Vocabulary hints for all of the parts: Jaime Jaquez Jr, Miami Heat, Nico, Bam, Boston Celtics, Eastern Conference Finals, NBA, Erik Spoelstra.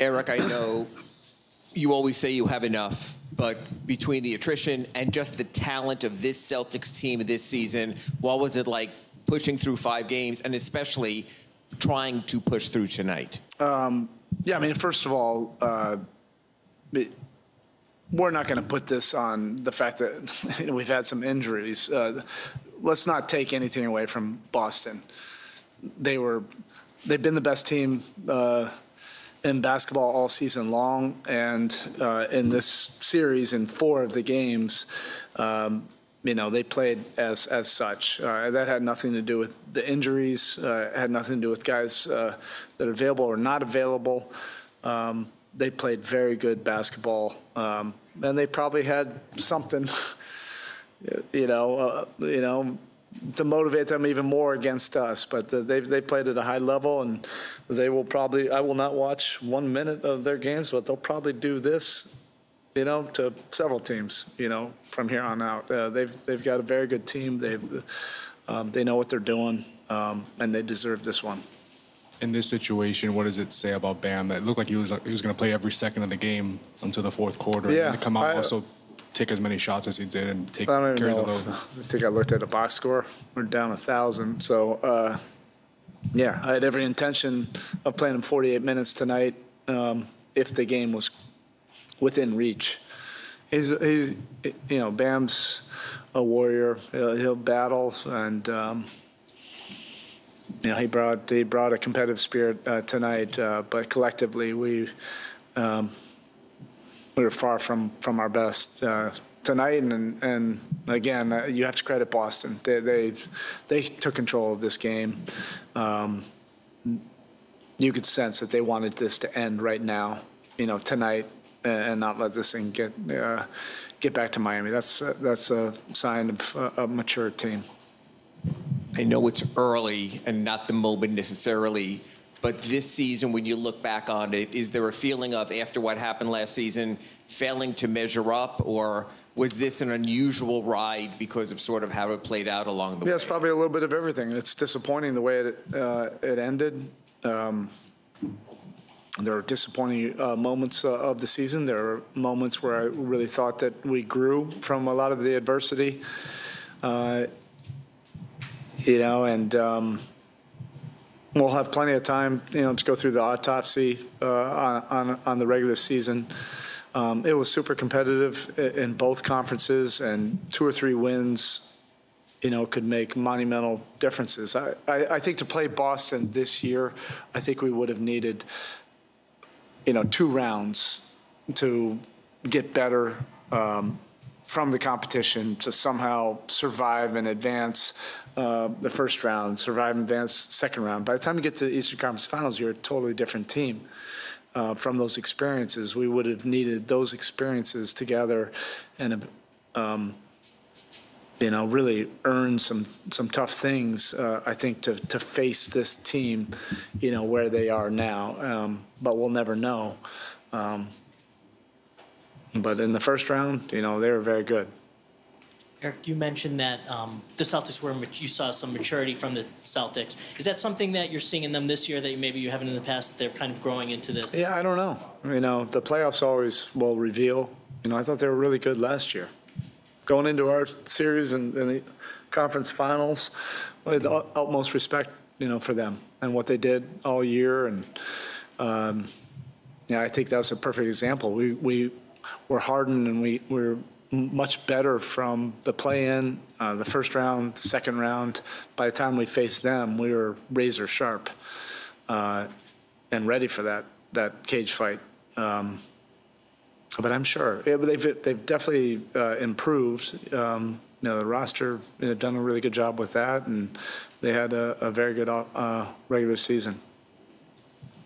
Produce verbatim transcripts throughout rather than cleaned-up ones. Eric, I know you always say you have enough, but between the attrition and just the talent of this Celtics team this season, what was it like pushing through five games and especially trying to push through tonight? Um, yeah, I mean, first of all, uh, it, we're not going to put this on the fact that you know, we've had some injuries. Uh, let's not take anything away from Boston. They were, they've been the best team uh, in basketball all season long, and uh, in this series, in four of the games, um, you know, they played as as such. Uh, that had nothing to do with the injuries. Uh, had nothing to do with guys uh, that are available or not available. Um, they played very good basketball, um, and they probably had something, you know, uh, you know. to motivate them even more against us, but uh, they've they played at a high level, and they will probably. I will not watch one minute of their games, but they'll probably do this, you know, to several teams, you know, from here on out. Uh, they've they've got a very good team. They um, they know what they're doing, um, and they deserve this one. In this situation, what does it say about Bam? It looked like he was he was going to play every second of the game until the fourth quarter, yeah, and to come out I, also. take as many shots as he did and take I don't carry know. the load. I think I looked at a box score. We're down a thousand. So, uh, yeah, I had every intention of playing him forty-eight minutes tonight um, if the game was within reach. He's, he's you know, Bam's a warrior. He'll, he'll battle, and um, you know, he brought he brought a competitive spirit uh, tonight. Uh, but collectively, we. Um, We were far from, from our best uh, tonight, and and again, uh, you have to credit Boston. They they they took control of this game. Um, you could sense that they wanted this to end right now, you know, tonight, and not let this thing get uh, get back to Miami. That's uh, that's a sign of uh, a mature team. I know it's early and not the moment necessarily. But this season, when you look back on it, is there a feeling of, after what happened last season, failing to measure up? Or was this an unusual ride because of sort of how it played out along the yeah, way? Yeah, it's probably a little bit of everything. It's disappointing the way it, uh, it ended. Um, there are disappointing uh, moments uh, of the season. There are moments where I really thought that we grew from a lot of the adversity. Uh, you know, and... Um, We'll have plenty of time, you know, to go through the autopsy uh, on, on on the regular season. Um, it was super competitive in both conferences, and two or three wins, you know, could make monumental differences. I, I, I think to play Boston this year, I think we would have needed, you know, two rounds to get better um, from the competition to somehow survive and advance. Uh, the first round, survive and advance second round. By the time you get to the Eastern Conference Finals, you're a totally different team uh, from those experiences. We would have needed those experiences together and, um, you know, really earn some some tough things, uh, I think, to, to face this team, you know, where they are now. Um, but we'll never know. Um, but in the first round, you know, they were very good. Eric, you mentioned that um, the Celtics were, you saw some maturity from the Celtics. Is that something that you're seeing in them this year that maybe you haven't in the past, that they're kind of growing into this? Yeah, I don't know. You know, the playoffs always will reveal. You know, I thought they were really good last year. Going into our series and, and the conference finals, with the utmost respect, you know, for them and what they did all year. And, um, yeah, I think that's a perfect example. We, we were hardened and we were – much better from the play-in, uh, the first round, second round. By the time we faced them, we were razor sharp uh, and ready for that that cage fight. Um, but I'm sure yeah, but they've they've definitely uh, improved. Um, you know, the roster they've done a really good job with that, and they had a, a very good uh, regular season.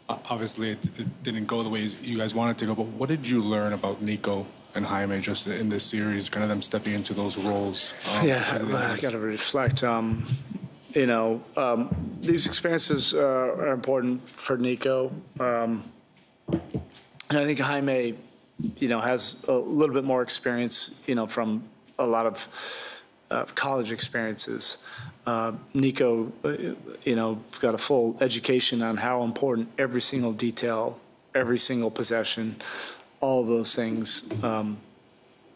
Obviously, it, it didn't go the way you guys wanted to go. But what did you learn about Nico and Jaime just in this series, kind of them stepping into those roles? Um, yeah, I got to reflect. Um, you know, um, these experiences uh, are important for Nico. Um, and I think Jaime, you know, has a little bit more experience, you know, from a lot of uh, college experiences. Uh, Nico, you know, got a full education on how important every single detail every single possession, all of those things, um,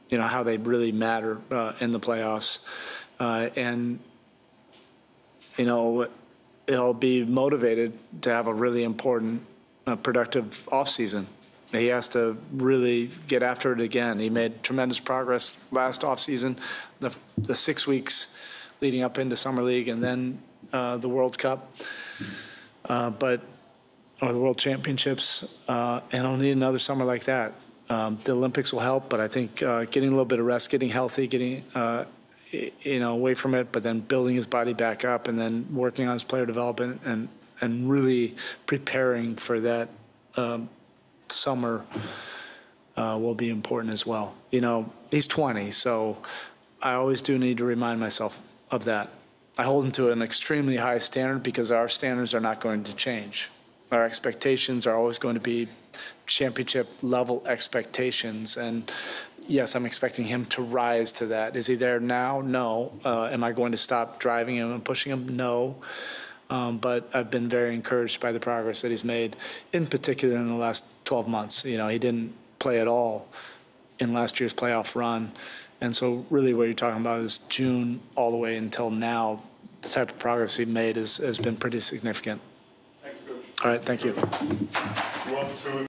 you know, how they really matter uh, in the playoffs. Uh, and, you know, he'll be motivated to have a really important, uh, productive offseason. He has to really get after it again. He made tremendous progress last offseason, the, the six weeks leading up into Summer League and then uh, the World Cup, uh, but or the World Championships, uh, and I'll need another summer like that. Um, the Olympics will help, but I think uh, getting a little bit of rest, getting healthy, getting uh, you know away from it, but then building his body back up and then working on his player development and, and really preparing for that um, summer uh, will be important as well. You know, he's twenty, so I always do need to remind myself of that. I hold him to an extremely high standard because our standards are not going to change. Our expectations are always going to be championship level expectations. And yes, I'm expecting him to rise to that. Is he there now? No. Uh, am I going to stop driving him and pushing him? No. Um, but I've been very encouraged by the progress that he's made, in particular in the last twelve months. You know, he didn't play at all in last year's playoff run. And so really what you're talking about is June all the way until now. The type of progress he made has, has been pretty significant. Thanks, Coach. All right, thank you.